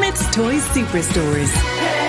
Smyths Toys Superstores.